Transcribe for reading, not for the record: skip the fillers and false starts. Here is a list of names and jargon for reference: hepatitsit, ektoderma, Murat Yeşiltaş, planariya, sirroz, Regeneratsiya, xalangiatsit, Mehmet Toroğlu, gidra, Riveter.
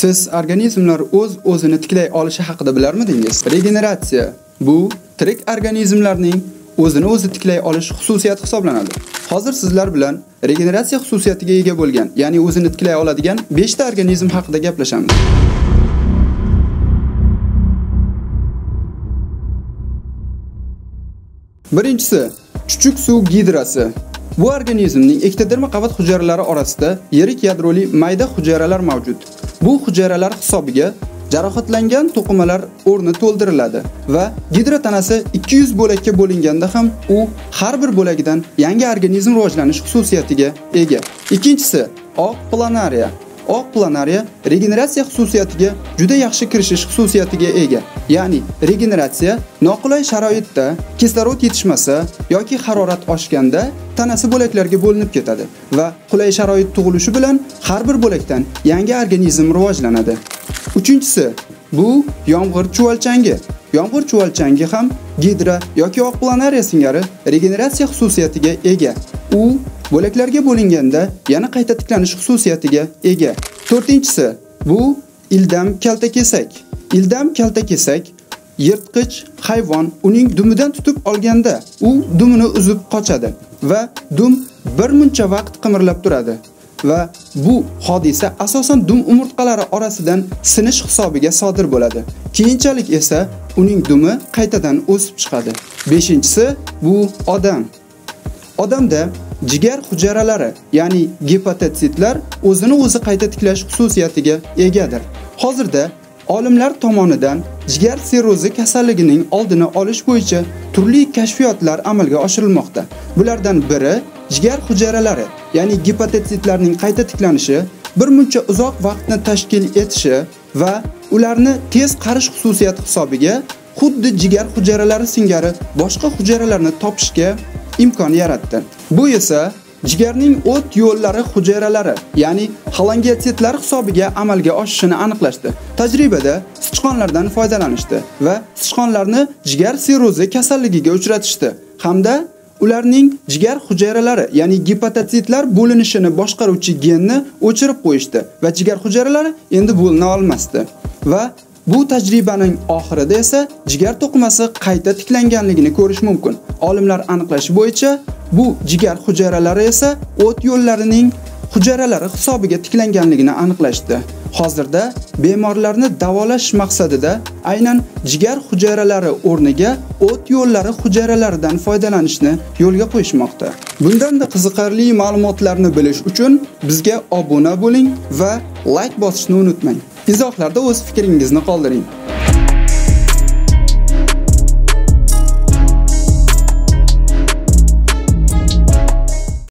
Siz organizmlar o'z-o'zini tiklay olishi haqida bilarmidingiz? Regeneratsiya bu tirik organizmlarning o'zini o'zi tiklay olish xususiyati hisoblanadi. Hozir sizlar bilan regeneratsiya xususiyatiga ega bo'lgan, ya'ni o'zini tiklay oladigan 5 ta organizm haqida gaplashamiz. Birinchisi, chuchuk suv gidrasi. Bu organizmning ektoderma qavat hujayralari orasida yirik yadroli mayda hujayralar mavjud. Bu hujayralar hisobiga jarohatlangan to'qimalar o'rni to'ldiriladi va gidra tanasi 200 bo'lakka bo'linganda ham u har bir bo'lagidan yangi organizm rivojlanish xususiyatiga ega. Ikkinchisi, oq planariya. Oq planariya regeneratsiya xususiyatiga juda yaxshi kirishish xususiyatiga ega. Ya'ni regeneratsiya noqulay sharoitda kislorod yetishmasa yoki harorat oshganda tanasi bo'laklarga bo'linib ketadi va qulay sharoit tug'ilishi bilan har bir bo'lakdan yangi organizm rivojlanadi. Uchinchisi, bu yomg'ir chuvalchangi. Yomg'ir chuvalchangi ham gidra yoki oq planariya singari regeneratsiya xususiyatiga ega. U bo'laklarga bo'linganda yana qayta tiklanish xususiyatiga ega. 4-chisi, bu ildam kaltakesak. Ildam kaltakesak yirtqich hayvon uning dumidan tutib olganda u dumini uzib qochadi va dum bir muncha vaqt qimirlab turadi va bu hodisa asosan dum umurtqalari orasidan sinish hisobiga sodir bo'ladi. Keyinchalik esa uning dumi qaytadan o'sib chiqadi. 5-chisi, bu odam. Odamda jigar hujayralari, ya'ni hepatitsitlar o'zini o'zi qayta tiklash xususiyatiga egadir. Hozirda olimlar tomonidan jigar sirrozi kasalligining oldini olish bo'yicha turli kashfiyotlar amalga oshirilmoqda. Bulardan biri jigar hujayralari, ya'ni hepatitsitlarning qayta tiklanishi, bir muncha uzoq vaqtni tashkil etishi va ularni tez qarish xususiyati hisobiga xuddi jigar hujayralari singari boshqa hujayralarni topishga imkon yaratdi. Bu esa jigarning o't yo'llari hujayralari, ya'ni xalangiatsitlar hisobiga amalga oshishini aniqlashdi. Tajribada sichqonlardan foydalanishdi va sichqonlarni jigar sirrozi kasalligiga uchratishdi hamda ularning jigar hujayralari, ya'ni hepatitsitlar bo'linishini boshqaruvchi genni o'chirib qo'yishdi va jigar hujayralari endi bo'lina olmasdi va bu tajribaning oxirida esa jigar to'qimasi qayta tiklanganligini ko'rish mumkin. Olimlar aniqlash bo'yicha bu jigar hujayralari esa o't yo'llarining hujayralari hisobiga tiklanganligini aniqlashdi. Hozirda bemorlarni davolash maqsadida aynan jigar hujayralari o'rniga o't yo'llari hujayralaridan foydalanishni yo'lga qo'yishmoqda. Bundan-da qiziqarli ma'lumotlarni bilish uchun bizga obuna bo'ling va like bosishni unutmang. Izohlarda o'z fikringizni qoldiring.